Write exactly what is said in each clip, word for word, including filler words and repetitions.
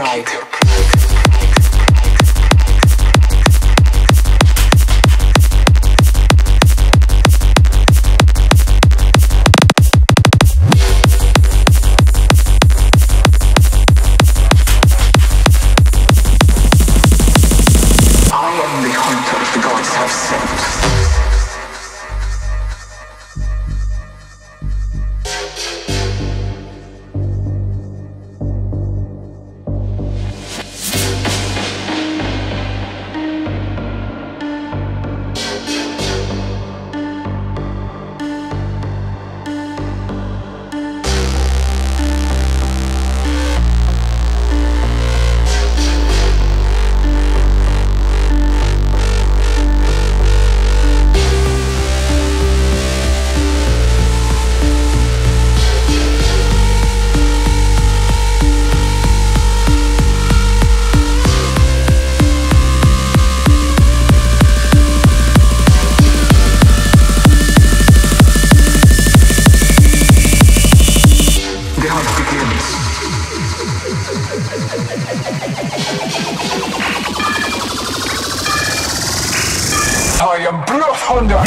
pride. I am BloodHound.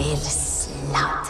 feels loud.